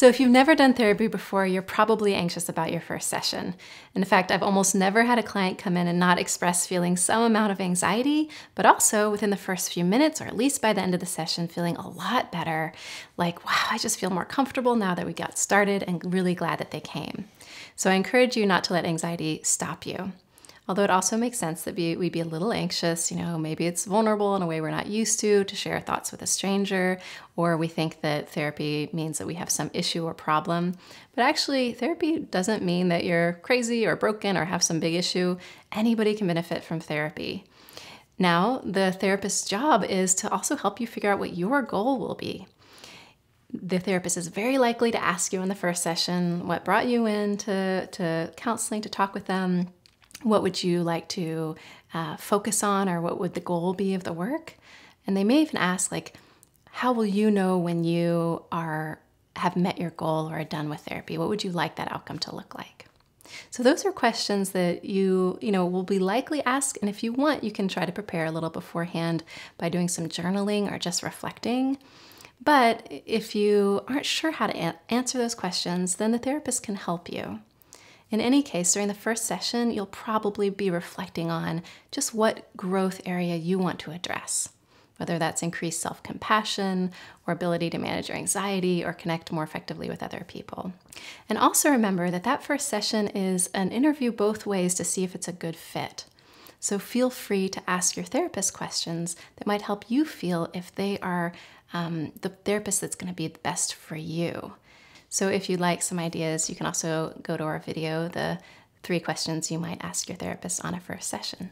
So if you've never done therapy before, you're probably anxious about your first session. In fact, I've almost never had a client come in and not express feeling some amount of anxiety, but also within the first few minutes, or at least by the end of the session, feeling a lot better. Like, wow, I just feel more comfortable now that we got started and really glad that they came. So I encourage you not to let anxiety stop you. Although it also makes sense that we'd be a little anxious, you know, maybe it's vulnerable in a way we're not used to share our thoughts with a stranger, or we think that therapy means that we have some issue or problem. But actually, therapy doesn't mean that you're crazy or broken or have some big issue. Anybody can benefit from therapy. Now, the therapist's job is to also help you figure out what your goal will be. The therapist is very likely to ask you in the first session, what brought you in to counseling, to talk with them? What would you like to focus on, or what would the goal be of the work? And they may even ask, like, how will you know when you have met your goal or are done with therapy? What would you like that outcome to look like? So those are questions that you will be likely asked, and if you want, you can try to prepare a little beforehand by doing some journaling or just reflecting. But if you aren't sure how to answer those questions, then the therapist can help you. In any case, during the first session, you'll probably be reflecting on just what growth area you want to address, whether that's increased self-compassion or ability to manage your anxiety or connect more effectively with other people. And also remember that that first session is an interview both ways to see if it's a good fit. So feel free to ask your therapist questions that might help you feel if they are the therapist that's going to be the best for you. So if you'd like some ideas, you can also go to our video, the 3 questions you might ask your therapist on a first session.